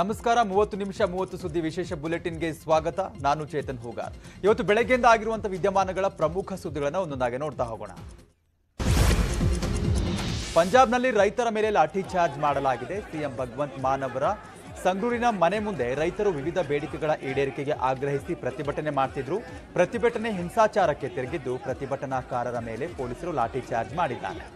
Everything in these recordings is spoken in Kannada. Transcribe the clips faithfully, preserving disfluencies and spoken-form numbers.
ನಮಸ್ಕಾರ ಮೂವತ್ತು ನಿಮಿಷ ಮೂವತ್ತು ಸುದ್ದಿ ವಿಶೇಷ ಬುಲೆಟಿನ್ ಗೆ ಸ್ವಾಗತ। ನಾನು ಚೇತನ್ ಹೋಗಾರ್। ಇವತ್ತು ಬೆಳಗ್ಗೆಯಿಂದ ಆಗಿರುವಂತ ವಿದ್ಯಮಾನಗಳ ಪ್ರಮುಖ ಸುದ್ದಿಗಳನ್ನು ಒಂದೊಂದಾಗಿ ನೋಡ್ತಾ ಹೋಗೋಣ। ಪಂಜಾಬ್ನಲ್ಲಿ ರೈತರ ಮೇಲೆ ಲಾಠಿ ಚಾರ್ಜ್ ಮಾಡಲಾಗಿದೆ। ಸಿಎಂ ಭಗವಂತ ಮಾನ್ ಅವರ ಸಂಗೂರಿನ ಮನೆ ಮುಂದೆ ರೈತರು ವಿವಿಧ ಬೇಡಿಕೆಗಳ ಈಡೇರಿಕೆಗೆ ಆಗ್ರಹಿಸಿ ಪ್ರತಿಭಟನೆ ಮಾಡ್ತಿದ್ರು। ಪ್ರತಿಭಟನೆ ಹಿಂಸಾಚಾರಕ್ಕೆ ತಿರುಗಿದ್ದು ಪ್ರತಿಭಟನಾಕಾರರ ಮೇಲೆ ಪೊಲೀಸರು ಲಾಠಿ ಚಾರ್ಜ್ ಮಾಡಿದ್ದಾರೆ।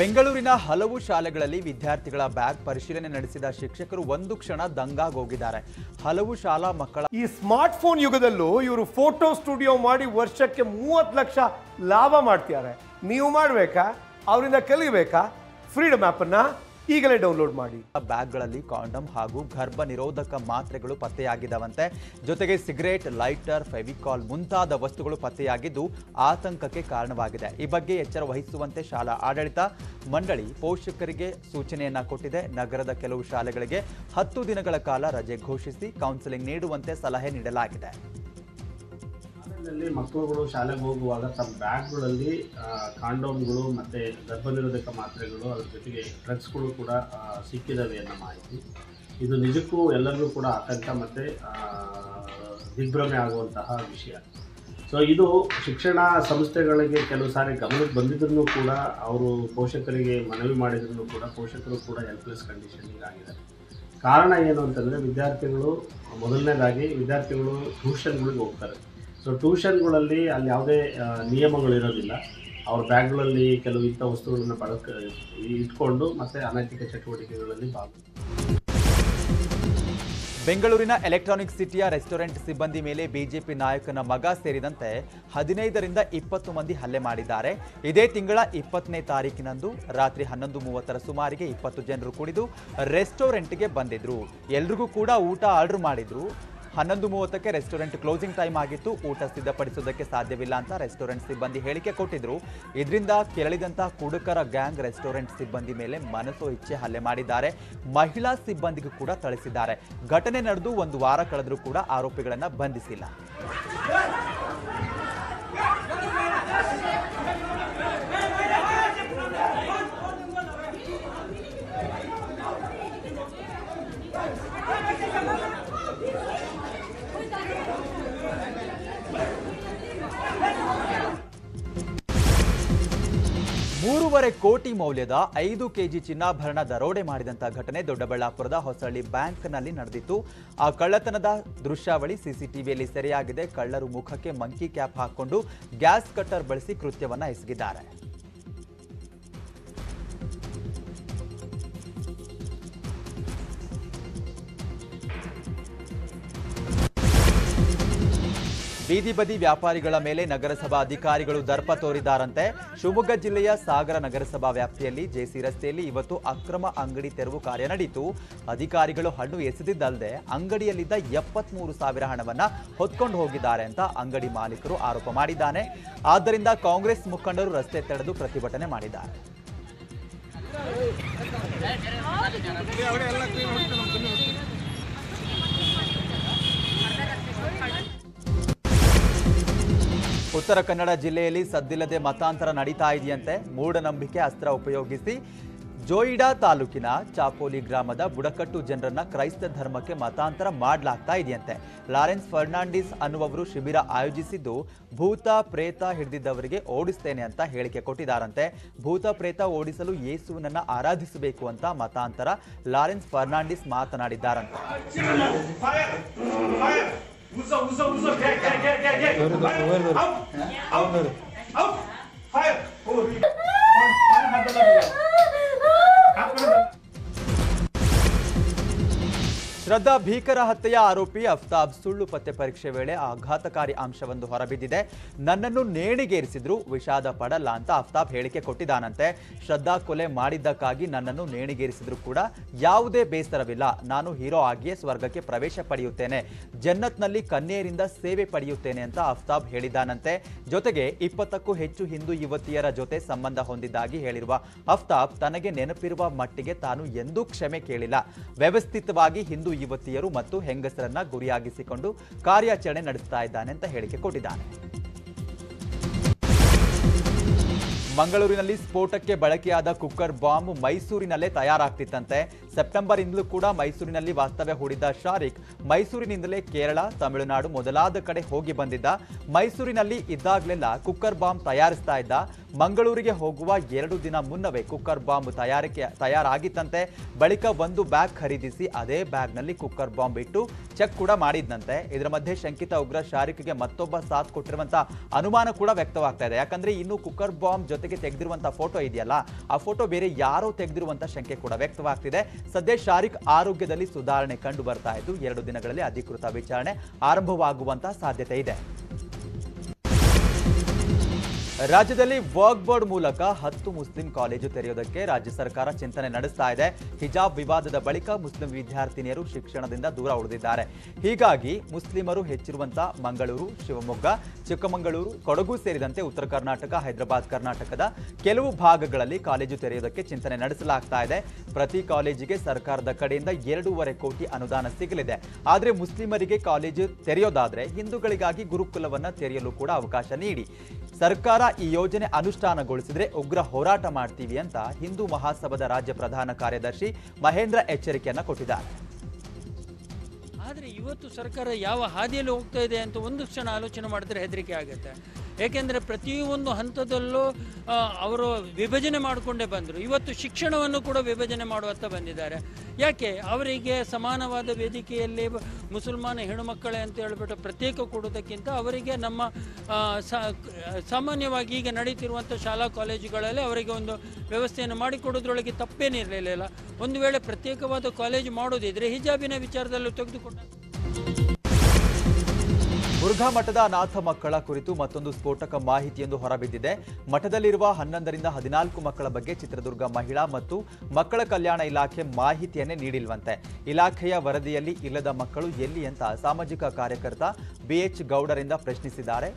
ಬೆಂಗಳೂರಿನ ಹಲವು ಶಾಲೆಗಳಲ್ಲಿ ವಿದ್ಯಾರ್ಥಿಗಳ ಬ್ಯಾಗ್ ಪರಿಶೀಲನೆ ನಡೆಸಿದ ಶಿಕ್ಷಕರು ಒಂದು ಕ್ಷಣ ದಂಗಾಗೋಗಿದ್ದಾರೆ। ಹಲವು ಶಾಲಾ ಮಕ್ಕಳ ಈ ಸ್ಮಾರ್ಟ್ಫೋನ್ ಯುಗದಲ್ಲೂ ಇವರು ಫೋಟೋ ಸ್ಟುಡಿಯೋ ಮಾಡಿ ವರ್ಷಕ್ಕೆ ಮೂವತ್ತು ಲಕ್ಷ ಲಾಭ ಮಾಡ್ತಿದ್ದಾರೆ। ನೀವು ಮಾಡಬೇಕಾ? ಅವರಿಂದ ಕಲಿಬೇಕಾ? ಫ್ರೀಡಮ್ ಆಪ್ ಅನ್ನು ಈಗಲೇ ಡೌನ್ಲೋಡ್ ಮಾಡಿ। ಬ್ಯಾಗ್ಗಳಲ್ಲಿ ಕಾಂಡಮ್ ಹಾಗೂ ಗರ್ಭ ನಿರೋಧಕ ಮಾತ್ರೆಗಳು ಪತ್ತೆಯಾಗಿದವಂತೆ। ಜೊತೆಗೆ ಸಿಗರೇಟ್, ಲೈಟರ್, ಫೆವಿಕಾಲ್ ಮುಂತಾದ ವಸ್ತುಗಳು ಪತ್ತೆಯಾಗಿದ್ದು ಆತಂಕಕ್ಕೆ ಕಾರಣವಾಗಿದೆ। ಈ ಬಗ್ಗೆ ಎಚ್ಚರ ವಹಿಸುವಂತೆ ಶಾಲಾ ಆಡಳಿತ ಮಂಡಳಿ ಪೋಷಕರಿಗೆ ಸೂಚನೆಯನ್ನ ಕೊಟ್ಟಿದೆ। ನಗರದ ಕೆಲವು ಶಾಲೆಗಳಿಗೆ ಹತ್ತು ದಿನಗಳ ಕಾಲ ರಜೆ ಘೋಷಿಸಿ ಕೌನ್ಸೆಲಿಂಗ್ ನೀಡುವಂತೆ ಸಲಹೆ ನೀಡಲಾಗಿದೆ। ಮಕ್ಕಳುಗಳು ಶಾಲೆಗೆ ಹೋಗುವಾಗ ತಮ್ಮ ಬ್ಯಾಗ್ಗಳಲ್ಲಿ ಕಾಂಡೋಮ್ಗಳು ಮತ್ತು ಗರ್ಭನಿರೋಧಕ ಮಾತ್ರೆಗಳು ಅದ್ರ ಜೊತೆಗೆ ಡ್ರಗ್ಸ್ಗಳು ಕೂಡ ಸಿಕ್ಕಿದ್ದಾವೆ ಅನ್ನೋ ಮಾಹಿತಿ। ಇದು ನಿಜಕ್ಕೂ ಎಲ್ಲರಿಗೂ ಕೂಡ ಆತಂಕ ಮತ್ತು ದಿಗ್ಭ್ರಮೆ ಆಗುವಂತಹ ವಿಷಯ। ಸೊ ಇದು ಶಿಕ್ಷಣ ಸಂಸ್ಥೆಗಳಿಗೆ ಕೆಲವು ಸಾರಿ ಗಮನಕ್ಕೆ ಬಂದಿದ್ರೂ ಕೂಡ ಅವರು ಪೋಷಕರಿಗೆ ಮನವಿ ಮಾಡಿದ್ರೂ ಕೂಡ ಪೋಷಕರು ಕೂಡ ಹೆಲ್ಪ್ಲೆಸ್ ಕಂಡೀಷನ್ನಿಗೆ ಆಗಿದ್ದಾರೆ। ಕಾರಣ ಏನು ಅಂತಂದರೆ ವಿದ್ಯಾರ್ಥಿಗಳು ಮೊದಲನೇದಾಗಿ ವಿದ್ಯಾರ್ಥಿಗಳು ಟ್ಯೂಷನ್ಗಳಿಗೆ ಹೋಗ್ತಾರೆ। ಸೊ ಟ್ಯೂಷನ್ಗಳಲ್ಲಿ ಅಲ್ಲಿ ಯಾವುದೇ ನಿಯಮಗಳಿರೋದಿಲ್ಲ। ಅವ್ರ ಬ್ಯಾಗ್ಗಳಲ್ಲಿ ಕೆಲವು ಇಂಥ ವಸ್ತುಗಳನ್ನು ಬಳಕ ಇಟ್ಕೊಂಡು ಮತ್ತು ಅನೈತಿಕ ಚಟುವಟಿಕೆಗಳಲ್ಲಿ ಭಾಗವಹಿಸಿ ಬೆಂಗಳೂರಿನ ಎಲೆಕ್ಟ್ರಾನಿಕ್ ಸಿಟಿಯ ರೆಸ್ಟೋರೆಂಟ್ ಸಿಬ್ಬಂದಿ ಮೇಲೆ ಬಿಜೆಪಿ ನಾಯಕನ ಮಗ ಸೇರಿದಂತೆ ಹದಿನೈದರಿಂದ ಇಪ್ಪತ್ತು ಮಂದಿ ಹಲ್ಲೆ ಮಾಡಿದ್ದಾರೆ। ಇದೇ ತಿಂಗಳ ಇಪ್ಪತ್ತನೇ ತಾರೀಕಿನಂದು ರಾತ್ರಿ ಹನ್ನೊಂದು ಮೂವತ್ತರ ಸುಮಾರಿಗೆ ಇಪ್ಪತ್ತು ಜನರು ಕುಡಿದು ರೆಸ್ಟೋರೆಂಟ್ಗೆ ಬಂದಿದ್ರು। ಎಲ್ರಿಗೂ ಕೂಡ ಊಟ ಆರ್ಡರ್ ಮಾಡಿದ್ರು। ಹನ್ನೊಂದು ಮೂವತ್ತಕ್ಕೆ ರೆಸ್ಟೋರೆಂಟ್ ಕ್ಲೋಸಿಂಗ್ ಟೈಮ್ ಆಗಿತ್ತು। ಊಟ ಸಿದ್ಧಪಡಿಸೋದಕ್ಕೆ ಸಾಧ್ಯವಿಲ್ಲ ಅಂತ ರೆಸ್ಟೋರೆಂಟ್ ಸಿಬ್ಬಂದಿ ಹೇಳಿಕೆ ಕೊಟ್ಟಿದ್ರು। ಇದರಿಂದ ಕೆರಳಿದಂಥ ಕುಡುಕರ ಗ್ಯಾಂಗ್ ರೆಸ್ಟೋರೆಂಟ್ ಸಿಬ್ಬಂದಿ ಮೇಲೆ ಮನಸೋ ಇಚ್ಛೆ ಹಲ್ಲೆ ಮಾಡಿದ್ದಾರೆ। ಮಹಿಳಾ ಸಿಬ್ಬಂದಿಗೂ ಕೂಡ ಥಳಿಸಿದ್ದಾರೆ। ಘಟನೆ ನಡೆದು ಒಂದು ವಾರ ಕಳೆದರೂ ಕೂಡ ಆರೋಪಿಗಳನ್ನು ಬಂಧಿಸಿಲ್ಲ। ಮೂರುವರೆ ಕೋಟಿ ಮೌಲ್ಯದ ಐದು ಕೆಜಿ ಚಿನ್ನಾಭರಣ ದರೋಡೆ ಮಾಡಿದಂತಹ ಘಟನೆ ದೊಡ್ಡಬಳ್ಳಾಪುರದ ಹೊಸಳ್ಳಿ ಬ್ಯಾಂಕ್ನಲ್ಲಿ ನಡೆದಿತ್ತು। ಆ ಕಳ್ಳತನದ ದೃಶ್ಯಾವಳಿ ಸಿಸಿಟಿವಿಯಲ್ಲಿ ಸೆರೆಯಾಗಿದೆ। ಕಳ್ಳರು ಮುಖಕ್ಕೆ ಮಂಕಿ ಕ್ಯಾಪ್ ಹಾಕಿಕೊಂಡು ಗ್ಯಾಸ್ ಕಟ್ಟರ್ ಬಳಸಿ ಕೃತ್ಯವನ್ನು ಎಸಗಿದ್ದಾರೆ। ಬೀದಿ ಬದಿ ವ್ಯಾಪಾರಿಗಳ ಮೇಲೆ ನಗರಸಭಾ ಅಧಿಕಾರಿಗಳು ದರ್ಪ ತೋರಿದ್ದಾರಂತೆ। ಶಿವಮೊಗ್ಗ ಜಿಲ್ಲೆಯ ಸಾಗರ ನಗರಸಭಾ ವ್ಯಾಪ್ತಿಯಲ್ಲಿ ಜೆಸಿ ರಸ್ತೆಯಲ್ಲಿ ಇವತ್ತು ಅಕ್ರಮ ಅಂಗಡಿ ತೆರವು ಕಾರ್ಯ ನಡೆಯಿತು। ಅಧಿಕಾರಿಗಳು ಹಣ್ಣು ಎಸೆದಿದ್ದಲ್ಲದೆ ಅಂಗಡಿಯಲ್ಲಿದ್ದ ಎಪ್ಪತ್ಮೂರು ಸಾವಿರ ಹಣವನ್ನು ಹೊತ್ಕೊಂಡು ಹೋಗಿದ್ದಾರೆ ಅಂತ ಅಂಗಡಿ ಮಾಲೀಕರು ಆರೋಪ ಮಾಡಿದ್ದಾನೆ। ಆದ್ದರಿಂದ ಕಾಂಗ್ರೆಸ್ ಮುಖಂಡರು ರಸ್ತೆ ತಡೆದು ಪ್ರತಿಭಟನೆ ಮಾಡಿದ್ದಾರೆ। ಉತ್ತರ ಕನ್ನಡ ಜಿಲ್ಲೆಯಲ್ಲಿ ಸದ್ದಿಲ್ಲದೆ ಮತಾಂತರ ನಡೀತಾ ಇದೆಯಂತೆ। ಮೂಢನಂಬಿಕೆ ಅಸ್ತ್ರ ಉಪಯೋಗಿಸಿ ಜೋಯಿಡಾ ತಾಲೂಕಿನ ಚಾಪೋಲಿ ಗ್ರಾಮದ ಬುಡಕಟ್ಟು ಜನರನ್ನ ಕ್ರೈಸ್ತ ಧರ್ಮಕ್ಕೆ ಮತಾಂತರ ಮಾಡಲಾಗ್ತಾ ಇದೆಯಂತೆ। ಲಾರೆನ್ಸ್ ಫರ್ನಾಂಡಿಸ್ ಅನ್ನುವವರು ಶಿಬಿರ ಆಯೋಜಿಸಿದ್ದು ಭೂತ ಪ್ರೇತ ಹಿಡಿದಿದ್ದವರಿಗೆ ಓಡಿಸ್ತೇನೆ ಅಂತ ಹೇಳಿಕೆ ಕೊಟ್ಟಿದ್ದಾರಂತೆ। ಭೂತ ಪ್ರೇತ ಓಡಿಸಲು ಯೇಸುವನ್ನ ಆರಾಧಿಸಬೇಕು ಅಂತ ಮತಾಂತರ ಲಾರೆನ್ಸ್ ಫರ್ನಾಂಡಿಸ್ ಮಾತನಾಡಿದ್ದಾರಂತೆ। उजो उजो उजो गे गे गे गे गे out out out fire four कौन कौन हाथ लगा रहा है। श्रद्धा भीकर हत्या आरोपी अफ्ताब सुळ्ळु पत्ते परीक्षे ವೇಳೆ ಆಘಾತಕಾರಿ ಅಂಶವೊಂದು ಹೊರಬಿದ್ದಿದೆ। ನನ್ನನ್ನು ನೇಣಿಗೇರಿಸಿದ್ರು, ವಿಷಾದ ಪಡಲ್ಲ ಅಂತ ಅಫ್ತಾಬ್ ಹೇಳಿಕೆ ಕೊಟ್ಟಿದ್ದಾನಂತೆ। ಶ್ರದ್ಧಾ ಕೊಲೆ ಮಾಡಿದ್ದಕ್ಕಾಗಿ ನನ್ನನ್ನು ನೇಣಿಗೇರಿಸಿದ್ರು ಕೂಡ ಯಾವುದೇ ಬೇಸರವಿಲ್ಲ, ನಾನು ಹೀರೋ ಆಗಿಯೇ ಸ್ವರ್ಗಕ್ಕೆ ಪ್ರವೇಶ ಪಡೆಯುತ್ತೇನೆ, ಜನ್ನತ್ನಲ್ಲಿ ಕನ್ಯೆಯರಿಂದ ಸೇವೆ ಪಡೆಯುತ್ತೇನೆ ಅಂತ ಅಫ್ತಾಬ್ ಹೇಳಿದ್ದಾನಂತೆ। ಜೊತೆಗೆ ಇಪ್ಪತ್ತಕ್ಕೂ ಹೆಚ್ಚು ಹಿಂದೂ ಯುವತಿಯರ ಜೊತೆ ಸಂಬಂಧ ಹೊಂದಿದ್ದಾಗಿ ಹೇಳಿರುವ ಅಫ್ತಾಬ್ ತನಗೆ ನೆನಪಿರುವ ಮಟ್ಟಿಗೆ ತಾನು ಎಂದೂ ಕ್ಷಮೆ ಕೇಳಿಲ್ಲ, ವ್ಯವಸ್ಥಿತವಾಗಿ ಹಿಂದೂ ಯುವತಿಯರು ಮತ್ತು ಹೆಂಗಸರನ್ನ ಗುರಿಯಾಗಿಸಿಕೊಂಡು ಕಾರ್ಯಾಚರಣೆ ನಡೆಸುತ್ತಾ ಇದ್ದಾನೆ ಅಂತ ಹೇಳಿಕೆ ಕೊಟ್ಟಿದ್ದಾನೆ। ಮಂಗಳೂರಿನಲ್ಲಿ ಸ್ಫೋಟಕ್ಕೆ ಬಳಕೆಯಾದ ಕುಕ್ಕರ್ ಬಾಂಬ್ ಮೈಸೂರಿನಲ್ಲೇ ತಯಾರಾಗ್ತಿತ್ತಂತೆ। ಸೆಪ್ಟೆಂಬರ್ ಇಂದಲೂ ಕೂಡ ಮೈಸೂರಿನಲ್ಲಿ ವಾಸ್ತವ್ಯ ಹೂಡಿದ್ದ ಶಾರಿಕ್ ಮೈಸೂರಿನಿಂದಲೇ ಕೇರಳ, ತಮಿಳುನಾಡು ಮೊದಲಾದ ಕಡೆ ಹೋಗಿ ಬಂದಿದ್ದ। ಮೈಸೂರಿನಲ್ಲಿ ಇದ್ದಾಗಲೆಲ್ಲ ಕುಕ್ಕರ್ ಬಾಂಬ್ ತಯಾರಿಸ್ತಾ ಇದ್ದ। ಮಂಗಳೂರಿಗೆ ಹೋಗುವ ಎರಡು ದಿನ ಮುನ್ನವೇ ಕುಕ್ಕರ್ ಬಾಂಬ್ ತಯಾರಿಕೆ ತಯಾರಾಗಿತ್ತಂತೆ। ಬಳಿಕ ಒಂದು ಬ್ಯಾಗ್ ಖರೀದಿಸಿ ಅದೇ ಬ್ಯಾಗ್ನಲ್ಲಿ ಕುಕ್ಕರ್ ಬಾಂಬ್ ಇಟ್ಟು ಚೆಕ್ ಕೂಡ ಮಾಡಿದ್ನಂತೆ। ಇದರ ಮಧ್ಯೆ ಶಂಕಿತ ಉಗ್ರ ಶಾರಿಕ್ಗೆ ಮತ್ತೊಬ್ಬ ಸಾಥ್ ಕೊಟ್ಟಿರುವಂತಹ ಅನುಮಾನ ಕೂಡ ವ್ಯಕ್ತವಾಗ್ತಾ ಇದೆ। ಯಾಕಂದ್ರೆ ಇನ್ನು ಕುಕ್ಕರ್ ಬಾಂಬ್ ಜೊತೆಗೆ ತೆಗೆದಿರುವಂತಹ ಫೋಟೋ ಇದೆಯಲ್ಲ, ಆ ಫೋಟೋ ಬೇರೆ ಯಾರೋ ತೆಗೆದಿರುವಂತಹ ಶಂಕೆ ಕೂಡ ವ್ಯಕ್ತವಾಗ್ತಿದೆ। ಸದ್ಯ ಶಾರಿಕ್ ಆರೋಗ್ಯದಲ್ಲಿ ಸುಧಾರಣೆ ಕಂಡು ಬರ್ತಾ ಇದ್ದು, ಎರಡು ದಿನಗಳಲ್ಲಿ ಅಧಿಕೃತ ವಿಚಾರಣೆ ಆರಂಭವಾಗುವಂತಹ ಸಾಧ್ಯತೆ ಇದೆ। ರಾಜ್ಯದಲ್ಲಿ ವರ್ಕ್ ಬೋರ್ಡ್ ಮೂಲಕ ಹತ್ತು ಮುಸ್ಲಿಂ ಕಾಲೇಜು ತೆರೆಯೋದಕ್ಕೆ ರಾಜ್ಯ ಸರ್ಕಾರ ಚಿಂತನೆ ನಡೆಸ್ತಾ ಇದೆ। ಹಿಜಾಬ್ ವಿವಾದದ ಬಳಿಕ ಮುಸ್ಲಿಂ ವಿದ್ಯಾರ್ಥಿನಿಯರು ಶಿಕ್ಷಣದಿಂದ ದೂರ ಉಳಿದಿದ್ದಾರೆ। ಹೀಗಾಗಿ ಮುಸ್ಲಿಮರು ಹೆಚ್ಚಿರುವಂತಹ ಮಂಗಳೂರು, ಶಿವಮೊಗ್ಗ, ಚಿಕ್ಕಮಗಳೂರು, ಕೊಡಗು ಸೇರಿದಂತೆ ಉತ್ತರ ಕರ್ನಾಟಕ, ಹೈದರಾಬಾದ್ ಕರ್ನಾಟಕದ ಕೆಲವು ಭಾಗಗಳಲ್ಲಿ ಕಾಲೇಜು ತೆರೆಯೋದಕ್ಕೆ ಚಿಂತನೆ ನಡೆಸಲಾಗ್ತಾ ಇದೆ। ಪ್ರತಿ ಕಾಲೇಜಿಗೆ ಸರ್ಕಾರದ ಕಡೆಯಿಂದ ಎರಡೂವರೆ ಕೋಟಿ ಅನುದಾನ ಸಿಗಲಿದೆ। ಆದರೆ ಮುಸ್ಲಿಮರಿಗೆ ಕಾಲೇಜು ತೆರೆಯೋದಾದರೆ ಹಿಂದೂಗಳಿಗಾಗಿ ಗುರುಕುಲವನ್ನು ತೆರೆಯಲು ಕೂಡ ಅವಕಾಶ ನೀಡಿ, ಸರ್ಕಾರ ಈ ಯೋಜನೆ ಅನುಷ್ಠಾನಗೊಳಿಸಿದ್ರೆ ಉಗ್ರ ಹೋರಾಟ ಮಾಡ್ತೀವಿ ಅಂತ ಹಿಂದೂ ಮಹಾಸಭಾದ ರಾಜ್ಯ ಪ್ರಧಾನ ಕಾರ್ಯದರ್ಶಿ ಮಹೇಂದ್ರ ಎಚ್ಚರಿಕೆಯನ್ನ ಕೊಟ್ಟಿದ್ದಾರೆ। ಆದರೆ ಇವತ್ತು ಸರ್ಕಾರ ಯಾವ ಹಾದಿಯಲ್ಲಿ ಹೋಗ್ತಾ ಇದೆ ಅಂತ ಒಂದು ಕ್ಷಣ ಆಲೋಚನೆ ಮಾಡಿದ್ರೆ ಹೆದರಿಕೆ ಆಗುತ್ತೆ। ಏಕೆಂದರೆ ಪ್ರತಿಯೊಂದು ಹಂತದಲ್ಲೂ ಅವರು ವಿಭಜನೆ ಮಾಡಿಕೊಂಡೇ ಬಂದರು। ಇವತ್ತು ಶಿಕ್ಷಣವನ್ನು ಕೂಡ ವಿಭಜನೆ ಮಾಡುವತ್ತ ಬಂದಿದ್ದಾರೆ। ಯಾಕೆ ಅವರಿಗೆ ಸಮಾನವಾದ ವೇದಿಕೆಯಲ್ಲಿ ಮುಸಲ್ಮಾನ ಹೆಣ್ಣುಮಕ್ಕಳೇ ಅಂತ ಹೇಳ್ಬಿಟ್ಟು ಪ್ರತ್ಯೇಕ ಕೊಡೋದಕ್ಕಿಂತ ಅವರಿಗೆ ನಮ್ಮ ಸಾಮಾನ್ಯವಾಗಿ ಈಗ ನಡೀತಿರುವಂಥ ಶಾಲಾ ಕಾಲೇಜುಗಳಲ್ಲಿ ಅವರಿಗೆ ಒಂದು ವ್ಯವಸ್ಥೆಯನ್ನು ಮಾಡಿಕೊಡೋದ್ರೊಳಗೆ ತಪ್ಪೇನಿರಲಿಲ್ಲ। ಒಂದು ವೇಳೆ ಪ್ರತ್ಯೇಕವಾದ ಕಾಲೇಜು ಮಾಡೋದಿದ್ರೆ ಹಿಜಾಬಿನ ವಿಚಾರದಲ್ಲೂ ತೆಗೆದುಕೊಂಡ ಮುರುಘಾ ಮಠದ ಅನಾಥ ಮಕ್ಕಳ ಕುರಿತು ಮತ್ತೊಂದು ಸ್ಫೋಟಕ ಮಾಹಿತಿಯೊಂದು ಹೊರಬಿದ್ದಿದೆ। ಮಠದಲ್ಲಿರುವ ಹನ್ನೊಂದರಿಂದ ಹದಿನಾಲ್ಕು ಮಕ್ಕಳ ಬಗ್ಗೆ ಚಿತ್ರದುರ್ಗ ಮಹಿಳಾ ಮತ್ತು ಮಕ್ಕಳ ಕಲ್ಯಾಣ ಇಲಾಖೆ ಮಾಹಿತಿಯನ್ನೇ ನೀಡಿಲ್ವಂತೆ। ಇಲಾಖೆಯ ವರದಿಯಲ್ಲಿ ಇಲ್ಲದ ಮಕ್ಕಳು ಎಲ್ಲಿ ಅಂತ ಸಾಮಾಜಿಕ ಕಾರ್ಯಕರ್ತ ಬಿಎಚ್ ಗೌಡರಿಂದ ಪ್ರಶ್ನಿಸಿದ್ದಾರೆ।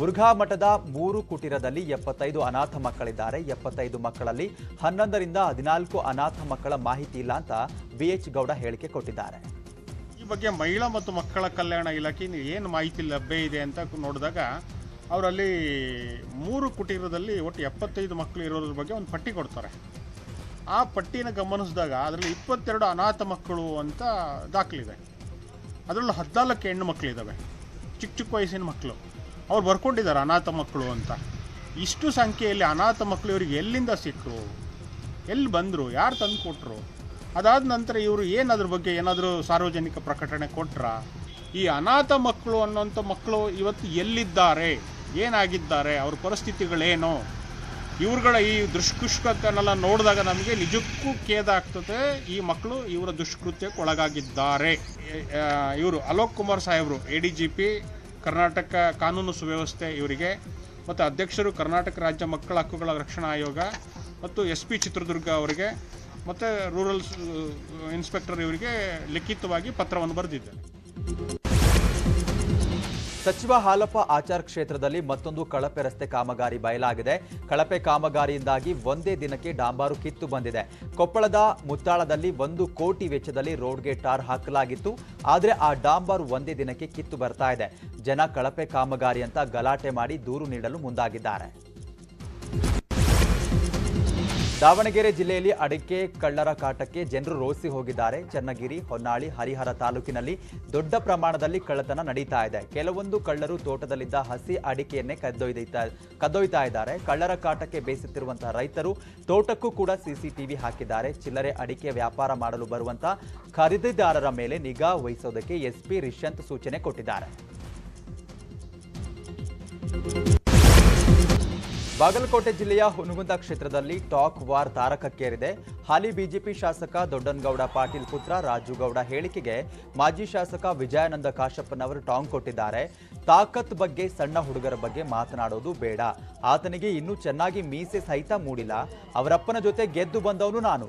ಮುರುಘಾ ಮಠದ ಮೂರು ಕುಟೀರದಲ್ಲಿ ಎಪ್ಪತ್ತೈದು ಅನಾಥ ಮಕ್ಕಳಿದ್ದಾರೆ। ಎಪ್ಪತ್ತೈದು ಮಕ್ಕಳಲ್ಲಿ ಹನ್ನೊಂದರಿಂದ ಹದಿನಾಲ್ಕು ಅನಾಥ ಮಕ್ಕಳ ಮಾಹಿತಿ ಇಲ್ಲ ಅಂತ ಬಿಎಚ್ ಗೌಡ ಹೇಳಿಕೆ ಕೊಟ್ಟಿದ್ದಾರೆ। ಬಗ್ಗೆ ಮಹಿಳಾ ಮತ್ತು ಮಕ್ಕಳ ಕಲ್ಯಾಣ ಇಲಾಖೆ ಏನು ಮಾಹಿತಿ ಲಭ್ಯ ಇದೆ ಅಂತ ನೋಡಿದಾಗ ಅವರಲ್ಲಿ ಮೂರು ಕುಟೀರದಲ್ಲಿ ಒಟ್ಟು ಎಪ್ಪತ್ತೈದು ಮಕ್ಕಳು ಇರೋದ್ರ ಬಗ್ಗೆ ಒಂದು ಪಟ್ಟಿ ಕೊಡ್ತಾರೆ। ಆ ಪಟ್ಟಿನ ಗಮನಿಸಿದಾಗ ಅದರಲ್ಲಿ ಇಪ್ಪತ್ತೆರಡು ಅನಾಥ ಮಕ್ಕಳು ಅಂತ ದಾಖಲಿದೆ। ಅದರಲ್ಲೂ ಹದಿನಾಲ್ಕು ಹೆಣ್ಣು ಮಕ್ಕಳಿದ್ದಾವೆ, ಚಿಕ್ಕ ಚಿಕ್ಕ ವಯಸ್ಸಿನ ಮಕ್ಕಳು ಅವ್ರು ಬರ್ಕೊಂಡಿದ್ದಾರೆ ಅನಾಥ ಮಕ್ಕಳು ಅಂತ। ಇಷ್ಟು ಸಂಖ್ಯೆಯಲ್ಲಿ ಅನಾಥ ಮಕ್ಕಳು ಇವ್ರಿಗೆ ಎಲ್ಲಿಂದ ಸಿಕ್ಕರು, ಎಲ್ಲಿ ಬಂದರು, ಯಾರು ತಂದು ಕೊಟ್ಟರು, ಅದಾದ ನಂತರ ಇವರು ಏನಾದ್ರ ಬಗ್ಗೆ ಏನಾದರೂ ಸಾರ್ವಜನಿಕ ಪ್ರಕಟಣೆ ಕೊಟ್ರಾ? ಈ ಅನಾಥ ಮಕ್ಕಳು ಅನ್ನೋಂಥ ಮಕ್ಕಳು ಇವತ್ತು ಎಲ್ಲಿದ್ದಾರೆ, ಏನಾಗಿದ್ದಾರೆ, ಅವ್ರ ಪರಿಸ್ಥಿತಿಗಳೇನು, ಇವ್ರುಗಳ ಈ ದುಷ್ಕೃತ್ಯವನ್ನೆಲ್ಲ ನೋಡಿದಾಗ ನಮಗೆ ನಿಜಕ್ಕೂ ಖೇದಾಗ್ತದೆ। ಈ ಮಕ್ಕಳು ಇವರ ದುಷ್ಕೃತ್ಯಕ್ಕೆ ಒಳಗಾಗಿದ್ದಾರೆ। ಇವರು ಅಲೋಕ್ ಕುಮಾರ್ ಸಾಹೇಬರು, A D G P Karnataka ಕಾನೂನು ಸುವ್ಯವಸ್ಥೆ ಇವರಿಗೆ, ಮತ್ತು ಅಧ್ಯಕ್ಷರು ಕರ್ನಾಟಕ ರಾಜ್ಯ ಮಕ್ಕಳ ಹಕ್ಕುಗಳ ರಕ್ಷಣಾ ಆಯೋಗ ಮತ್ತು ಎಸ್ ಪಿ ಚಿತ್ರದುರ್ಗ ಅವರಿಗೆ ಮತ್ತು ರೂರಲ್ ಇನ್ಸ್ಪೆಕ್ಟರ್ ಇವರಿಗೆ ಲಿಖಿತವಾಗಿ ಪತ್ರವನ್ನು ಬರೆದಿದ್ದಾರೆ। ಸಚಿವ ಹಾಲಪ್ಪ ಆಚಾರ್ ಕ್ಷೇತ್ರದಲ್ಲಿ ಮತ್ತೊಂದು ಕಳಪೆ ರಸ್ತೆ ಕಾಮಗಾರಿ ಬಯಲಾಗಿದೆ। ಕಳಪೆ ಕಾಮಗಾರಿಯಿಂದಾಗಿ ಒಂದೇ ದಿನಕ್ಕೆ ಡಾಂಬಾರು ಕಿತ್ತು ಬಂದಿದೆ। ಕೊಪ್ಪಳದ ಮುತ್ತಾಳದಲ್ಲಿ ಒಂದು ಕೋಟಿ ವೆಚ್ಚದಲ್ಲಿ ರೋಡ್ಗೆ ಟಾರ್ ಹಾಕಲಾಗಿತ್ತು, ಆದರೆ ಆ ಡಾಂಬಾರು ಒಂದೇ ದಿನಕ್ಕೆ ಕಿತ್ತು ಬರ್ತಾ ಇದೆ। ಜನ ಕಳಪೆ ಕಾಮಗಾರಿ ಅಂತ ಗಲಾಟೆ ಮಾಡಿ ದೂರು ನೀಡಲು ಮುಂದಾಗಿದ್ದಾರೆ। ದಾವಣಗೆರೆ ಜಿಲ್ಲೆಯಲ್ಲಿ ಅಡಿಕೆ ಕಳ್ಳರ ಕಾಟಕ್ಕೆ ಜನರು ರೋಸಿ ಹೋಗಿದ್ದಾರೆ। ಚನ್ನಗಿರಿ, ಹೊನ್ನಾಳಿ, ಹರಿಹರ ತಾಲೂಕಿನಲ್ಲಿ ದೊಡ್ಡ ಪ್ರಮಾಣದಲ್ಲಿ ಕಳ್ಳತನ ನಡೀತಾ ಇದೆ। ಕೆಲವೊಂದು ಕಳ್ಳರು ತೋಟದಲ್ಲಿದ್ದ ಹಸಿ ಅಡಿಕೆಯನ್ನೇ ಕದ್ದೊಯ್ದ ಕದ್ದೊಯ್ತಾ ಇದ್ದಾರೆ। ಕಳ್ಳರ ಕಾಟಕ್ಕೆ ಬೇಸತ್ತಿರುವಂತಹ ರೈತರು ತೋಟಕ್ಕೂ ಕೂಡ ಸಿಸಿಟಿವಿ ಹಾಕಿದ್ದಾರೆ। ಚಿಲ್ಲರೆ ಅಡಿಕೆ ವ್ಯಾಪಾರ ಮಾಡಲು ಬರುವಂತಹ ಖರೀದಿದಾರರ ಮೇಲೆ ನಿಗಾ ವಹಿಸೋದಕ್ಕೆ ಎಸ್ಪಿ ರಿಶಂತ್ ಸೂಚನೆ ಕೊಟ್ಟಿದ್ದಾರೆ। ಬಾಗಲಕೋಟೆ ಜಿಲ್ಲೆಯ ಹುನಗುಂದ ಕ್ಷೇತ್ರದಲ್ಲಿ ಟಾಕ್ ವಾರ್ ತಾರಕಕ್ಕೇರಿದೆ। ಹಾಲಿ ಬಿಜೆಪಿ ಶಾಸಕ ದೊಡ್ಡನಗೌಡ ಪಾಟೀಲ್ ಪುತ್ರ ರಾಜುಗೌಡ ಹೇಳಿಕೆಗೆ ಮಾಜಿ ಶಾಸಕ ವಿಜಯಾನಂದ ಕಾಶಪ್ಪನವರು ಟಾಂಗ್ ಕೊಟ್ಟಿದ್ದಾರೆ. ತಾಕತ್ ಬಗ್ಗೆ ಸಣ್ಣ ಹುಡುಗರ ಬಗ್ಗೆ ಮಾತನಾಡೋದು ಬೇಡ. ಆತನಿಗೆ ಇನ್ನೂ ಚೆನ್ನಾಗಿ ಮೀಸೆ ಸಹಿತ ಮೂಡಿಲ್ಲ. ಅವರಪ್ಪನ ಜೊತೆ ಗೆದ್ದು ಬಂದವನು ನಾನು.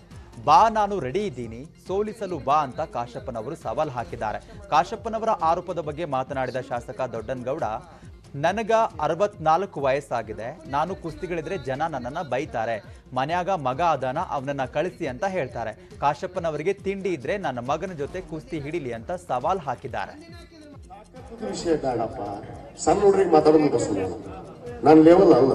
ಬಾ, ನಾನು ರೆಡಿ ಇದ್ದೀನಿ, ಸೋಲಿಸಲು ಬಾ ಅಂತ ಕಾಶಪ್ಪನವರು ಸವಾಲ್ ಹಾಕಿದ್ದಾರೆ. ಕಾಶಪ್ಪನವರ ಆರೋಪದ ಬಗ್ಗೆ ಮಾತನಾಡಿದ ಶಾಸಕ ದೊಡ್ಡನಗೌಡ, ನನಗ ಅರವತ್ನಾಲ್ಕು ವಯಸ್ಸಾಗಿದೆ, ನಾನು ಕುಸ್ತಿಗಳಿದ್ರೆ ಜನ ನನ್ನನ್ನು ಬೈತಾರೆ, ಮನೆಯಾಗ ಮಗ ಅದಾನ ಅವನನ್ನ ಕಳಿಸಿ ಅಂತ ಹೇಳ್ತಾರೆ. ಕಾಶಪ್ಪನವರಿಗೆ ತಿಂಡಿ ಇದ್ರೆ ನನ್ನ ಮಗನ ಜೊತೆ ಕುಸ್ತಿ ಹಿಡಿಲಿ ಅಂತ ಸವಾಲ್ ಹಾಕಿದ್ದಾರೆ. ವಿಷಯ ಬೇಡಪ್ಪ, ಸಣ್ಣ ಹುಡುಗರಿಗೆ ಮಾತಾಡೋದು ಗೊತ್ತಿಲ್ಲ, ನನ್ನ ಲೆವೆಲ್ ಅಲ್ಲ.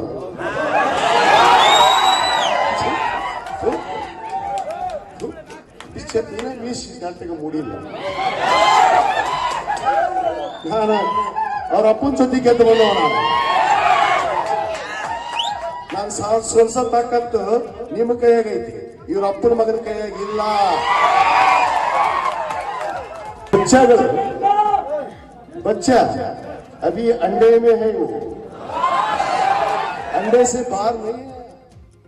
ಗಂಟೆಗೆ ಮೂಡಿಲ್ಲ, ನಾನು ಅವ್ರ ಅಪ್ಪನ ಜೊತೆ ಗೆದ್ದು ಬಂದವ ನಾನು. ನಾನು ಸೋಲ್ಸ ತಾಕತ್ತು ನಿಮ್ಮ ಕೈಯಾಗ ಐತಿ, ಇವ್ರ ಅಪ್ಪನ ಮಗನ ಕೈಯಾಗಿಲ್ಲ. ಬಚ್ಚಗಳು बच्चा अभी अंडे में है, वो अंडे से बाहर नहीं है.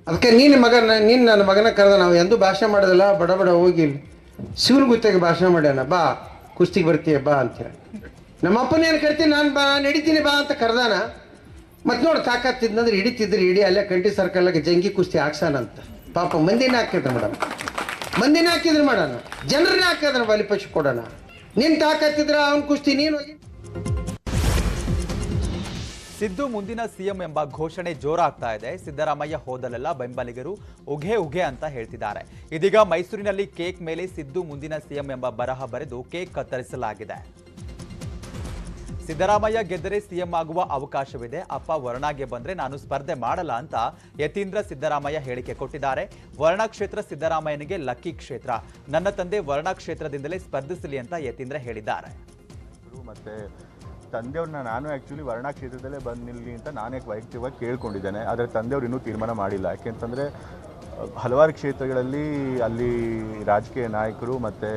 ಅದಕ್ಕೆ ನೀನು ಮಗನ ನೀನು ನನ್ನ ಮಗನ ಕರೆದ, ನಾವು ಎಂದೂ ಭಾಷಣ ಮಾಡೋದಿಲ್ಲ, ಬಡ ಬಡ ಹೋಗಿ ಶಿವನ ಗುತ್ತಿಗೆ ಭಾಷಣ ಮಾಡ್ಯಾನ, ಬಾ ಕುಸ್ತಿಗೆ ಬರ್ತೀಯ ಬಾ ಅಂತ. ನಮ್ಮಪ್ಪನ ಏನು ಕರಿತೀನಿ ನಾನು, ಬಾ ನಡೀತೀನಿ ಬಾ ಅಂತ ಕರೆದಾನ. ಮತ್ತು ನೋಡಿ ತಾಕತ್ತಿದ್ನಂದ್ರೆ ಹಿಡಿತಿದ್ರೆ ಹಿಡಿ, ಅಲ್ಲೇ ಕಂಠಿ ಸರ್ಕಲ್ಗೆ ಜಂಗಿ ಕುಸ್ತಿ ಹಾಕ್ಸಾನ ಅಂತ. ಪಾಪ ಮಂದಿನ ಹಾಕಿದ್ರು ಮೇಡಮ್, ಮಂದಿನ ಹಾಕಿದ್ರು ಮಾಡೋಣ, ಜನರನ್ನ ಹಾಕಿದ್ರೆ ಬಲಿ ಪಶು ಕೊಡೋಣ. ನಿನ್ ತಾಕತ್ತಿದ್ರ ಅವನ ಕುಸ್ತಿ ನೀನು ಹೋಗಿ. ಸಿದ್ದು ಮುಂದಿನ ಸಿಎಂ ಎಂಬ ಘೋಷಣೆ ಜೋರಾಗ್ತಾ ಇದೆ. ಸಿದ್ದರಾಮಯ್ಯ ಹೋದಲೆಲ್ಲ ಬೆಂಬಲಿಗರು ಉಘೆ ಉಘೆ ಅಂತ ಹೇಳ್ತಿದ್ದಾರೆ. ಇದೀಗ ಮೈಸೂರಿನಲ್ಲಿ ಕೇಕ್ ಮೇಲೆ ಸಿದ್ದು ಮುಂದಿನ ಸಿಎಂ ಎಂಬ ಬರಹ ಬರೆದು ಕೇಕ್ ಕತ್ತರಿಸಲಾಗಿದೆ. ಸಿದ್ದರಾಮಯ್ಯ ಗೆದ್ದರೆ ಸಿಎಂ ಆಗುವ ಅವಕಾಶವಿದೆ, ಅಪ್ಪ ವರುಣಾಗೆ ಬಂದರೆ ನಾನು ಸ್ಪರ್ಧೆ ಮಾಡಲ್ಲ ಅಂತ ಯತೀಂದ್ರ ಸಿದ್ದರಾಮಯ್ಯ ಹೇಳಿಕೆ ಕೊಟ್ಟಿದ್ದಾರೆ. ವರುಣ ಕ್ಷೇತ್ರ ಸಿದ್ದರಾಮಯ್ಯನಿಗೆ ಲಕ್ಕಿ ಕ್ಷೇತ್ರ, ನನ್ನ ತಂದೆ ವರುಣ ಕ್ಷೇತ್ರದಿಂದಲೇ ಸ್ಪರ್ಧಿಸಲಿ ಅಂತ ಯತೀಂದ್ರ ಹೇಳಿದ್ದಾರೆ. ಮತ್ತೆ ತಂದೆಯವ್ರನ್ನ ನಾನು ಆ್ಯಕ್ಚುಲಿ ವರುಣ ಕ್ಷೇತ್ರದಲ್ಲೇ ಬಂದು ನಿಲ್ಲಿ ಅಂತ ನಾನೇ ವೈಯಕ್ತಿಕವಾಗಿ ಕೇಳ್ಕೊಂಡಿದ್ದೇನೆ, ಆದರೆ ತಂದೆಯವರು ಇನ್ನೂ ತೀರ್ಮಾನ ಮಾಡಿಲ್ಲ. ಯಾಕೆಂತಂದರೆ ಹಲವಾರು ಕ್ಷೇತ್ರಗಳಲ್ಲಿ ಅಲ್ಲಿ ರಾಜಕೀಯ ನಾಯಕರು ಮತ್ತು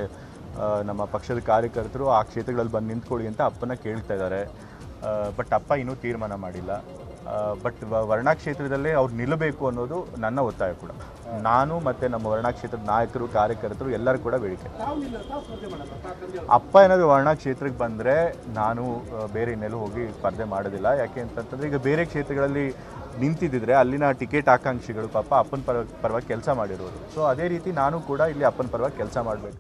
ನಮ್ಮ ಪಕ್ಷದ ಕಾರ್ಯಕರ್ತರು ಆ ಕ್ಷೇತ್ರಗಳಲ್ಲಿ ಬಂದು ನಿಂತ್ಕೊಳ್ಳಿ ಅಂತ ಅಪ್ಪನ ಕೇಳ್ತಾ ಇದ್ದಾರೆ. ಬಟ್ ಅಪ್ಪ ಇನ್ನೂ ತೀರ್ಮಾನ ಮಾಡಿಲ್ಲ. ಬಟ್ ವರ್ಣಾ ಕ್ಷೇತ್ರದಲ್ಲೇ ಅವ್ರು ನಿಲ್ಲಬೇಕು ಅನ್ನೋದು ನನ್ನ ಒತ್ತಾಯ ಕೂಡ. ನಾನು ಮತ್ತು ನಮ್ಮ ವರ್ಣಾ ಕ್ಷೇತ್ರದ ನಾಯಕರು ಕಾರ್ಯಕರ್ತರು ಎಲ್ಲರೂ ಕೂಡ ಬೇಡಿಕೆ. ಅಪ್ಪ ಏನಾದರೂ ವರ್ಣಾ ಕ್ಷೇತ್ರಕ್ಕೆ ಬಂದರೆ ನಾನು ಬೇರೆ ಇನ್ನೆಲ್ಲೂ ಹೋಗಿ ಸ್ಪರ್ಧೆ ಮಾಡೋದಿಲ್ಲ. ಯಾಕೆ ಅಂತಂತಂದರೆ ಈಗ ಬೇರೆ ಕ್ಷೇತ್ರಗಳಲ್ಲಿ ನಿಂತಿದ್ದರೆ ಅಲ್ಲಿನ ಟಿಕೆಟ್ ಆಕಾಂಕ್ಷಿಗಳು ಪಾಪ ಅಪ್ಪನ ಪರ ಪರವಾಗಿ ಕೆಲಸ ಮಾಡಿರೋದು. ಸೊ ಅದೇ ರೀತಿ ನಾನು ಕೂಡ ಇಲ್ಲಿ ಅಪ್ಪನ ಪರವಾಗಿ ಕೆಲಸ ಮಾಡಬೇಕು.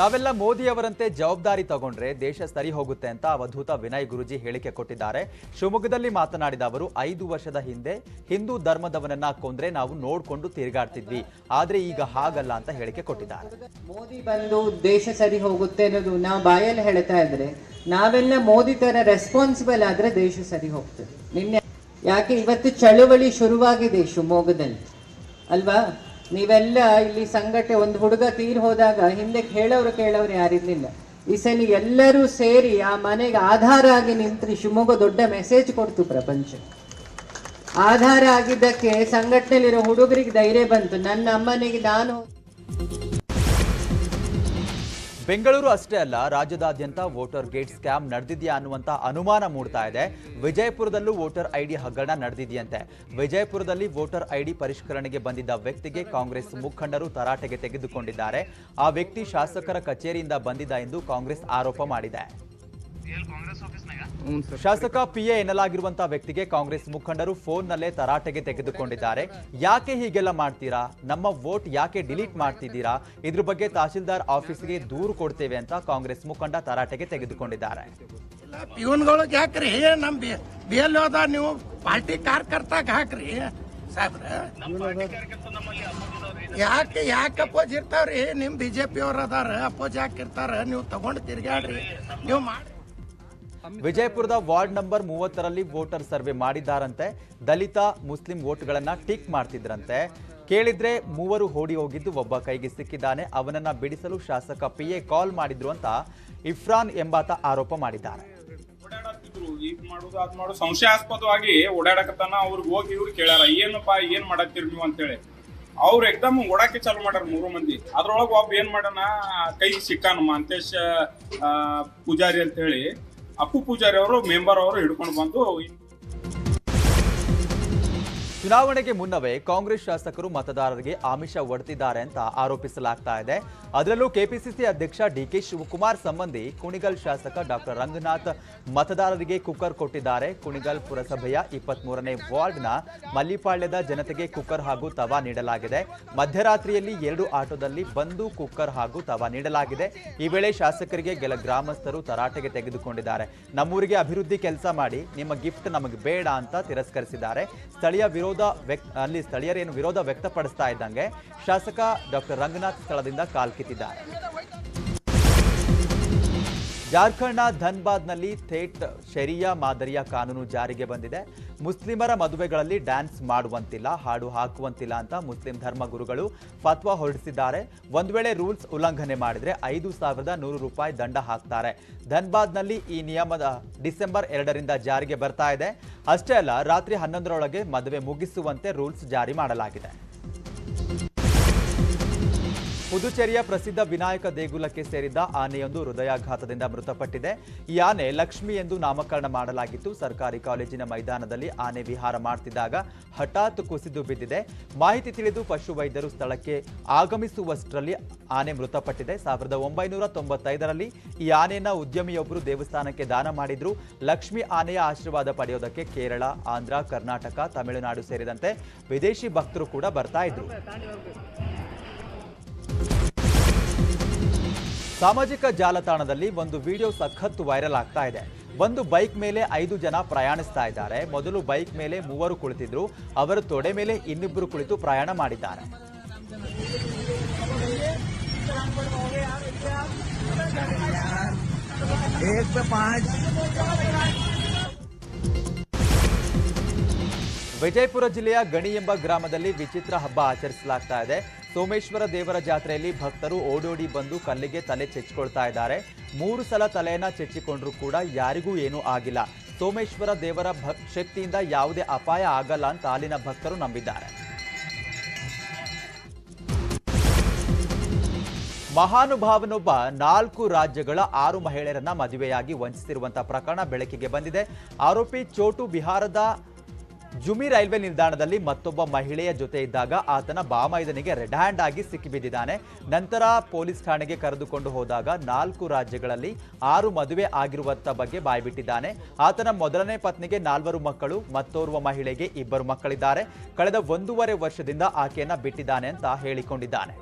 ನಾವೆಲ್ಲ ಮೋದಿಯವರಂತೆ ಜವಾಬ್ದಾರಿ ತಗೊಂಡ್ರೆ ದೇಶ ಸರಿ ಹೋಗುತ್ತೆ ಅಂತ ಅವಧೂತ ವಿನಯ್ ಗುರುಜಿ ಹೇಳಿಕೆ ಕೊಟ್ಟಿದ್ದಾರೆ. ಶಿವಮೊಗ್ಗದಲ್ಲಿ ಮಾತನಾಡಿದ ಅವರು, ಐದು ವರ್ಷದ ಹಿಂದೆ ಹಿಂದೂ ಧರ್ಮದವನನ್ನ ಕೊಂದ್ರೆ ನಾವು ನೋಡ್ಕೊಂಡು ತಿರುಗಾಡ್ತಿದ್ವಿ, ಆದ್ರೆ ಈಗ ಹಾಗಲ್ಲ ಅಂತ ಹೇಳಿಕೆ ಕೊಟ್ಟಿದ್ದಾರೆ. ಮೋದಿ ಬಂದು ದೇಶ ಸರಿ ಹೋಗುತ್ತೆ ಅನ್ನೋದು ನಾವು ಬಾಯಲ್ಲಿ ಹೇಳ್ತಾ ಇದ್ರೆ, ನಾವೆಲ್ಲ ಮೋದಿ ತರ ರೆಸ್ಪಾನ್ಸಿಬಲ್ ಆದ್ರೆ ದೇಶ ಸರಿ ಹೋಗ್ತದೆ. ನಿನ್ನೆ ಯಾಕೆ ಇವತ್ತು ಚಳುವಳಿ ಶುರುವಾಗಿದೆ ಶಿವಮೊಗ್ಗದಲ್ಲಿ ಅಲ್ವಾ? ನೀವೆಲ್ಲ ಇಲ್ಲಿ ಸಂಘಟನೆ, ಒಂದು ಹುಡುಗ ತೀರ್ ಹೋದಾಗ ಹಿಂದೆ ಕೇಳೋರು ಕೇಳೋರು ಯಾರಿರಲಿಲ್ಲ. ಈ ಸಲ ಎಲ್ಲರೂ ಸೇರಿ ಆ ಮನೆಗೆ ಆಧಾರ ಆಗಿ ನಿಂತ್ರಿ. ಶಿವಮೊಗ್ಗ ದೊಡ್ಡ ಮೆಸೇಜ್ ಕೊಡ್ತು ಪ್ರಪಂಚಕ್ಕೆ. ಆಧಾರ ಆಗಿದ್ದಕ್ಕೆ ಸಂಘಟನೆಯಲ್ಲಿರೋ ಹುಡುಗರಿಗೆ ಧೈರ್ಯ ಬಂತು. ನನ್ನ ಅಮ್ಮನಿಗೆ ನಾನು. ಬೆಂಗಳೂರು ಅಷ್ಟೇ ಅಲ್ಲ, ರಾಜ್ಯದಾದ್ಯಂತ ವೋಟರ್ ಗೇಟ್ ಸ್ಕ್ಯಾಮ್ ನಡೆದಿದೆಯಾ ಅನ್ನುವಂಥ ಅನುಮಾನ ಮೂಡ್ತಾ ಇದೆ. ವಿಜಯಪುರದಲ್ಲೂ ವೋಟರ್ ಐ ಡಿ ಹಗರಣ ನಡೆದಿದೆಯಂತೆ. ವಿಜಯಪುರದಲ್ಲಿ ವೋಟರ್ ಐ ಡಿ ಪರಿಷ್ಕರಣೆಗೆ ಬಂದಿದ್ದ ವ್ಯಕ್ತಿಗೆ ಕಾಂಗ್ರೆಸ್ ಮುಖಂಡರು ತರಾಟೆಗೆ ತೆಗೆದುಕೊಂಡಿದ್ದಾರೆ. ಆ ವ್ಯಕ್ತಿ ಶಾಸಕರ ಕಚೇರಿಯಿಂದ ಬಂದಿದ್ದ ಎಂದು ಕಾಂಗ್ರೆಸ್ ಆರೋಪ ಮಾಡಿದೆ. ಶಾಸಕ ಪಿಎ ಎನ್ನಲಾಗಿರುವಂತಹ ವ್ಯಕ್ತಿಗೆ ಕಾಂಗ್ರೆಸ್ ಮುಖಂಡರು ಫೋನ್ನಲ್ಲೇ ತರಾಟೆಗೆ ತೆಗೆದುಕೊಂಡಿದ್ದಾರೆ. ಯಾಕೆ ಹೀಗೆಲ್ಲ ಮಾಡ್ತೀರಾ, ನಮ್ಮ ವೋಟ್ ಯಾಕೆ ಡಿಲೀಟ್ ಮಾಡ್ತಿದ್ದೀರಾ, ಇದ್ರ ಬಗ್ಗೆ ತಹಶೀಲ್ದಾರ್ ಆಫೀಸ್ಗೆ ದೂರು ಕೊಡ್ತೇವೆ ಅಂತ ಕಾಂಗ್ರೆಸ್ ಮುಖಂಡ ತರಾಟೆಗೆ ತೆಗೆದುಕೊಂಡಿದ್ದಾರೆ. ಪಿಯೂನ್ಗಳು ಯಾಕ್ರಿ ನಮ್ ಬಿ ಎಲ್ ಓದ ನೀವು ಪಾರ್ಟಿ ಕಾರ್ಯಕರ್ತಾಗ ಹಾಕ್ರಿ ಸಾಹೇಬ್ರ, ಯಾಕೆ ಯಾಕೆ ಅಪೋಜ್ ಇರ್ತಾವ್ರಿ? ನಿಮ್ ಬಿಜೆಪಿ ಅವ್ರ ಅದಾರ, ಅಪೋಜ್ ಹಾಕಿರ್ತಾರ, ನೀವು ತಗೊಂಡು ತಿರ್ಗಾಡ್ರಿ ನೀವು ಮಾಡಿ. ವಿಜಯಪುರದ ವಾರ್ಡ್ ನಂಬರ್ ಮೂವತ್ತರಲ್ಲಿ ವೋಟರ್ ಸರ್ವೆ ಮಾಡಿದ್ದಾರಂತೆ. ದಲಿತ ಮುಸ್ಲಿಂ ವೋಟ್ಗಳನ್ನು ಟಿಕ್ ಮಾಡ್ತಿದ್ರಂತೆ. ಕೇಳಿದ್ರೆ ಮೂವರು ಓಡಿ ಹೋಗಿದ್ದು, ಒಬ್ಬ ಕೈಗೆ ಸಿಕ್ಕಿದ್ದಾನೆ. ಅವನನ್ನ ಬಿಡಿಸಲು ಶಾಸಕ ಪಿಎ ಕಾಲ್ ಮಾಡಿದ್ರು ಅಂತ ಇಫ್ರಾನ್ ಎಂಬಾತ ಆರೋಪ ಮಾಡಿದ್ದಾರೆ. ಸಂಶಯಾಸ್ಪದವಾಗಿ ಓಡಾಡಕತ್ತಾನ, ಅವ್ರಿಗೆ ಹೋಗಿ ಇವ್ರು ಕೇಳಾರ, ಏನಪ್ಪ ಏನ್ ಮಾಡತ್ತೀರಿ ನೀವು ಅಂತೇಳಿ. ಅವ್ರು ಎಕ್ದಮ್ ಓಡಾಕೆ ಚಾಲು ಮಾಡ್ಯಾರ ಮೂರು ಮಂದಿ. ಅದ್ರೊಳಗೆ ಒಬ್ಬ ಏನ್ ಮಾಡೋಣ ಕೈಗೆ ಸಿಕ್ಕಾನ ಮಂತೇಶ್ ಪೂಜಾರಿ ಅಂತ ಹೇಳಿ ಅಪ್ಪು ಪೂಜಾರಿ ಅವರು ಮೆಂಬರ್ ಅವರು ಹಿಡ್ಕೊಂಡು ಬಂದು ಚುನಾವಣೆಗೆ ಮುನ್ನವೇ ಕಾಂಗ್ರೆಸ್ ಶಾಸಕರು ಮತದಾರರಿಗೆ ಆಮಿಷ ಒಡ್ತಿದ್ದಾರೆ ಅಂತ ಆರೋಪಿಸಲಾಗ್ತಾ ಇದೆ. ಅದರಲ್ಲೂ ಕೆಪಿಸಿಸಿ ಅಧ್ಯಕ್ಷ ಡಿಕೆ ಶಿವಕುಮಾರ್ ಸಂಬಂಧಿ ಕುಣಿಗಲ್ ಶಾಸಕ ಡಾಕ್ಟರ್ ರಂಗನಾಥ್ ಮತದಾರರಿಗೆ ಕುಕ್ಕರ್ ಕೊಟ್ಟಿದ್ದಾರೆ. ಕುಣಿಗಲ್ ಪುರಸಭೆಯ ಇಪ್ಪತ್ಮೂರನೇ ವಾರ್ಡ್ನ ಮಲ್ಲಿಪಾಳ್ಯದ ಜನತೆಗೆ ಕುಕ್ಕರ್ ಹಾಗೂ ತವಾ ನೀಡಲಾಗಿದೆ. ಮಧ್ಯರಾತ್ರಿಯಲ್ಲಿ ಎರಡು ಆಟೋದಲ್ಲಿ ಬಂದು ಕುಕ್ಕರ್ ಹಾಗೂ ತವಾ ನೀಡಲಾಗಿದೆ. ಈ ವೇಳೆ ಶಾಸಕರಿಗೆ ಕೆಲ ಗ್ರಾಮಸ್ಥರು ತರಾಟೆಗೆ ತೆಗೆದುಕೊಂಡಿದ್ದಾರೆ. ನಮ್ಮೂರಿಗೆ ಅಭಿವೃದ್ಧಿ ಕೆಲಸ ಮಾಡಿ, ನಿಮ್ಮ ಗಿಫ್ಟ್ ನಮಗೆ ಬೇಡ ಅಂತ ತಿರಸ್ಕರಿಸಿದ್ದಾರೆ. ಸ್ಥಳೀಯ ವಿರೋಧ ಅಲ್ಲಿ ಸ್ಥಳೀಯರೇನು ವಿರೋಧ ವ್ಯಕ್ತಪಡಿಸ್ತಾ ಇದ್ದಂಗೆ ಶಾಸಕ ಡಾಕ್ಟರ್ ರಂಗನಾಥ್ ಸ್ಥಳದಿಂದ ಕಾಲ್ಕಿತ್ತಿದ್ದಾರೆ. ಜಾರ್ಖಂಡ್ನ ಧನ್ಬಾದ್ನಲ್ಲಿ ಥೇಟ್ ಶರಿಯಾ ಮಾದರಿಯ ಕಾನೂನು ಜಾರಿಗೆ ಬಂದಿದೆ. ಮುಸ್ಲಿಮರ ಮದುವೆಗಳಲ್ಲಿ ಡ್ಯಾನ್ಸ್ ಮಾಡುವಂತಿಲ್ಲ, ಹಾಡು ಹಾಕುವಂತಿಲ್ಲ ಅಂತ ಮುಸ್ಲಿಂ ಧರ್ಮ ಗುರುಗಳು ಫತ್ವಾ ಹೊರಡಿಸಿದ್ದಾರೆ. ಒಂದು ವೇಳೆ ರೂಲ್ಸ್ ಉಲ್ಲಂಘನೆ ಮಾಡಿದರೆ ಐದು ಸಾವಿರದ ನೂರು ರೂಪಾಯಿ ದಂಡ ಹಾಕ್ತಾರೆ. ಧನ್ಬಾದ್ನಲ್ಲಿ ಈ ನಿಯಮದ ಡಿಸೆಂಬರ್ ಎರಡರಿಂದ ಜಾರಿಗೆ ಬರ್ತಾ ಇದೆ. ಅಷ್ಟೇ ಅಲ್ಲ, ರಾತ್ರಿ ಹನ್ನೊಂದರೊಳಗೆ ಮದುವೆ ಮುಗಿಸುವಂತೆ ರೂಲ್ಸ್ ಜಾರಿ ಮಾಡಲಾಗಿದೆ. ಪುದುಚೇರಿಯ ಪ್ರಸಿದ್ಧ ವಿನಾಯಕ ದೇಗುಲಕ್ಕೆ ಸೇರಿದ್ದ ಆನೆಯೊಂದು ಹೃದಯಾಘಾತದಿಂದ ಮೃತಪಟ್ಟಿದೆ. ಈ ಆನೆ ಲಕ್ಷ್ಮಿ ಎಂದು ನಾಮಕರಣ ಮಾಡಲಾಗಿತ್ತು. ಸರ್ಕಾರಿ ಕಾಲೇಜಿನ ಮೈದಾನದಲ್ಲಿ ಆನೆ ವಿಹಾರ ಮಾಡ್ತಿದ್ದಾಗ ಹಠಾತ್ ಕುಸಿದು ಬಿದ್ದಿದೆ. ಮಾಹಿತಿ ತಿಳಿದು ಪಶು ವೈದ್ಯರು ಸ್ಥಳಕ್ಕೆ ಆಗಮಿಸುವಷ್ಟರಲ್ಲಿ ಆನೆ ಮೃತಪಟ್ಟಿದೆ. ಸಾವಿರದ ಒಂಬೈನೂರ ತೊಂಬತ್ತೈದರಲ್ಲಿ ಈ ಆನೆಯನ್ನು ಉದ್ಯಮಿಯೊಬ್ಬರು ದೇವಸ್ಥಾನಕ್ಕೆ ದಾನ ಮಾಡಿದ್ರು. ಲಕ್ಷ್ಮಿ ಆನೆಯ ಆಶೀರ್ವಾದ ಪಡೆಯೋದಕ್ಕೆ ಕೇರಳ, ಆಂಧ್ರ, ಕರ್ನಾಟಕ, ತಮಿಳುನಾಡು ಸೇರಿದಂತೆ ವಿದೇಶಿ ಭಕ್ತರು ಕೂಡ ಬರ್ತಾ ಇದ್ರು. ಸಾಮಾಜಿಕ ಜಾಲತಾಣದಲ್ಲಿ ಒಂದು ವಿಡಿಯೋ ಸಖತ್ತು ವೈರಲ್ ಆಗ್ತಾ ಇದೆ. ಒಂದು ಬೈಕ್ ಮೇಲೆ ಐದು ಜನ ಪ್ರಯಾಣಿಸ್ತಾ ಇದ್ದಾರೆ. ಮೊದಲು ಬೈಕ್ ಮೇಲೆ ಮೂವರು ಕುಳಿತಿದ್ರು, ಅವರ ತೊಡೆ ಮೇಲೆ ಇನ್ನಿಬ್ಬರು ಕುಳಿತು ಪ್ರಯಾಣ ಮಾಡಿದ್ದಾರೆ. ವಿಜಯಪುರ ಜಿಲ್ಲೆಯ ಗಣಿ ಎಂಬ ಗ್ರಾಮದಲ್ಲಿ ವಿಚಿತ್ರ ಹಬ್ಬ ಆಚರಿಸಲಾಗ್ತಾ ಇದೆ. ಸೋಮೇಶ್ವರ ದೇವರ ಜಾತ್ರೆಯಲ್ಲಿ ಭಕ್ತರು ಓಡೋಡಿ ಬಂದು ಕಲ್ಲಿಗೆ ತಲೆ ಚೆಚ್ಚಿಕೊಳ್ತಾ ಇದ್ದಾರೆ. ಮೂರು ಸಲ ತಲೆಯನ್ನು ಚೆಚ್ಚಿಕೊಂಡ್ರೂ ಕೂಡ ಯಾರಿಗೂ ಏನೂ ಆಗಿಲ್ಲ. ಸೋಮೇಶ್ವರ ದೇವರ ಭಕ್ ಶಕ್ತಿಯಿಂದ ಯಾವುದೇ ಅಪಾಯ ಆಗಲ್ಲ ಅಂತ ಅಲ್ಲಿನ ಭಕ್ತರು ನಂಬಿದ್ದಾರೆ. ಮಹಾನುಭಾವನೊಬ್ಬ ನಾಲ್ಕು ರಾಜ್ಯಗಳ ಆರು ಮಹಿಳೆಯರನ್ನ ಮದುವೆಯಾಗಿ ವಂಚಿಸಿರುವಂತಹ ಪ್ರಕರಣ ಬೆಳಕಿಗೆ ಬಂದಿದೆ. ಆರೋಪಿ ಚೋಟು ಬಿಹಾರದ ಜುಮಿ ರೈಲ್ವೆ ನಿಲ್ದಾಣದಲ್ಲಿ ಮತ್ತೊಬ್ಬ ಮಹಿಳೆಯ ಜೊತೆ ಇದ್ದಾಗ ಆತನ ಬಾಮೈದನಿಗೆ ರೆಡ್ ಹ್ಯಾಂಡ್ ಆಗಿ ಸಿಕ್ಕಿಬಿದ್ದಿದ್ದಾನೆ. ನಂತರ ಪೊಲೀಸ್ ಠಾಣೆಗೆ ಕರೆದುಕೊಂಡು ಹೋದಾಗ ನಾಲ್ಕು ರಾಜ್ಯಗಳಲ್ಲಿ ಆರು ಮದುವೆ ಆಗಿರುವಂಥ ಬಗ್ಗೆ ಬಾಯ್ಬಿಟ್ಟಿದ್ದಾನೆ. ಆತನ ಮೊದಲನೇ ಪತ್ನಿಗೆ ನಾಲ್ವರು ಮಕ್ಕಳು, ಮತ್ತೋರ್ವ ಮಹಿಳೆಗೆ ಇಬ್ಬರು ಮಕ್ಕಳಿದ್ದಾರೆ. ಕಳೆದ ಒಂದೂವರೆ ವರ್ಷದಿಂದ ಆಕೆಯನ್ನು ಬಿಟ್ಟಿದ್ದಾನೆ ಅಂತ ಹೇಳಿಕೊಂಡಿದ್ದಾನೆ.